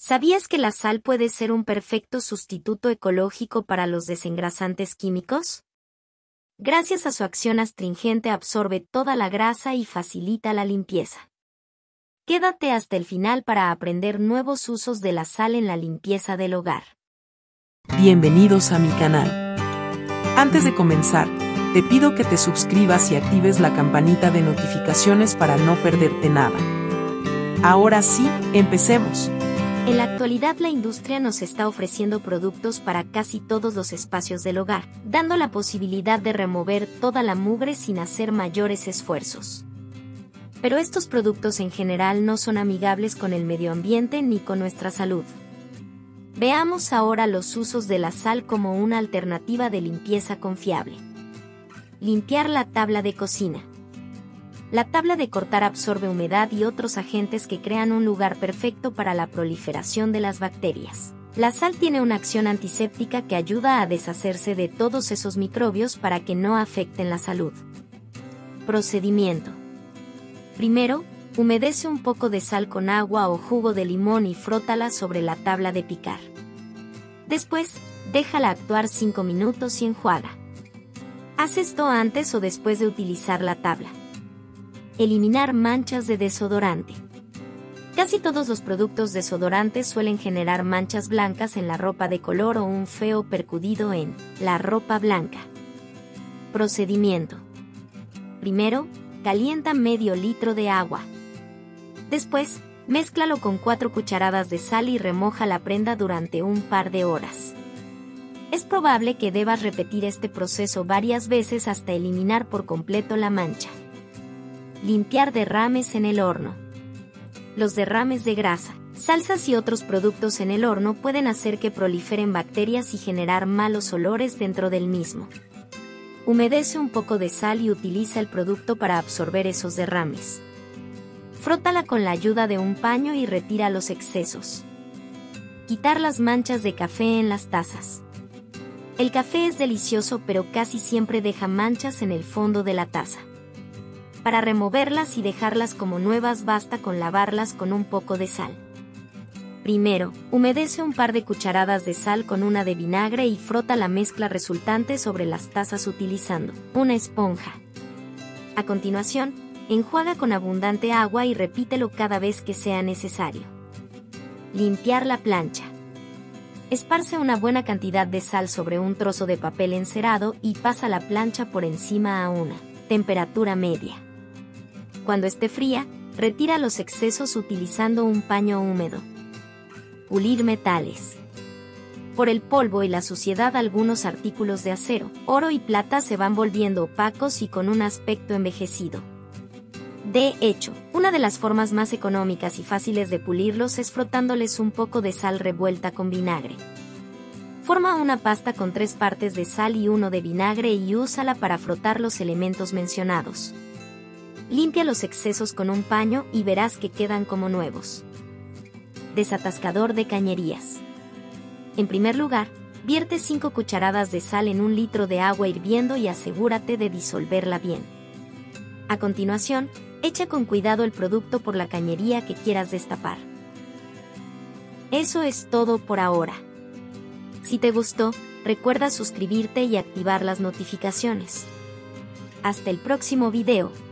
¿Sabías que la sal puede ser un perfecto sustituto ecológico para los desengrasantes químicos? Gracias a su acción astringente absorbe toda la grasa y facilita la limpieza. Quédate hasta el final para aprender nuevos usos de la sal en la limpieza del hogar. Bienvenidos a mi canal. Antes de comenzar, te pido que te suscribas y actives la campanita de notificaciones para no perderte nada. Ahora sí, empecemos. En la actualidad la industria nos está ofreciendo productos para casi todos los espacios del hogar, dando la posibilidad de remover toda la mugre sin hacer mayores esfuerzos. Pero estos productos en general no son amigables con el medio ambiente ni con nuestra salud. Veamos ahora los usos de la sal como una alternativa de limpieza confiable. Limpiar la tabla de cocina. La tabla de cortar absorbe humedad y otros agentes que crean un lugar perfecto para la proliferación de las bacterias. La sal tiene una acción antiséptica que ayuda a deshacerse de todos esos microbios para que no afecten la salud. Procedimiento. Primero, humedece un poco de sal con agua o jugo de limón y frótala sobre la tabla de picar. Después, déjala actuar 5 minutos y enjuaga. Haz esto antes o después de utilizar la tabla. Eliminar manchas de desodorante. Casi todos los productos desodorantes suelen generar manchas blancas en la ropa de color o un feo percudido en la ropa blanca. Procedimiento. Primero, calienta medio litro de agua. Después, mézclalo con 4 cucharadas de sal y remoja la prenda durante un par de horas. Es probable que debas repetir este proceso varias veces hasta eliminar por completo la mancha. Limpiar derrames en el horno. Los derrames de grasa, salsas y otros productos en el horno pueden hacer que proliferen bacterias y generar malos olores dentro del mismo. Humedece un poco de sal y utiliza el producto para absorber esos derrames. Frótala con la ayuda de un paño y retira los excesos. Quitar las manchas de café en las tazas. El café es delicioso, pero casi siempre deja manchas en el fondo de la taza. Para removerlas y dejarlas como nuevas basta con lavarlas con un poco de sal. Primero, humedece un par de cucharadas de sal con una de vinagre y frota la mezcla resultante sobre las tazas utilizando una esponja. A continuación, enjuaga con abundante agua y repítelo cada vez que sea necesario. Limpiar la plancha. Esparce una buena cantidad de sal sobre un trozo de papel encerado y pasa la plancha por encima a una temperatura media. Cuando esté fría, retira los excesos utilizando un paño húmedo. Pulir metales. Por el polvo y la suciedad, algunos artículos de acero, oro y plata se van volviendo opacos y con un aspecto envejecido. De hecho, una de las formas más económicas y fáciles de pulirlos es frotándoles un poco de sal revuelta con vinagre. Forma una pasta con 3 partes de sal y 1 de vinagre y úsala para frotar los elementos mencionados. Limpia los excesos con un paño y verás que quedan como nuevos. Desatascador de cañerías. En primer lugar, vierte 5 cucharadas de sal en un litro de agua hirviendo y asegúrate de disolverla bien. A continuación, echa con cuidado el producto por la cañería que quieras destapar. Eso es todo por ahora. Si te gustó, recuerda suscribirte y activar las notificaciones. Hasta el próximo video.